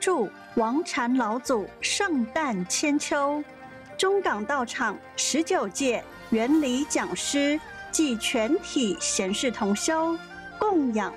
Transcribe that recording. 助王禅老祖圣诞千秋。中港道场19届原理讲师暨全体贤士同修供养。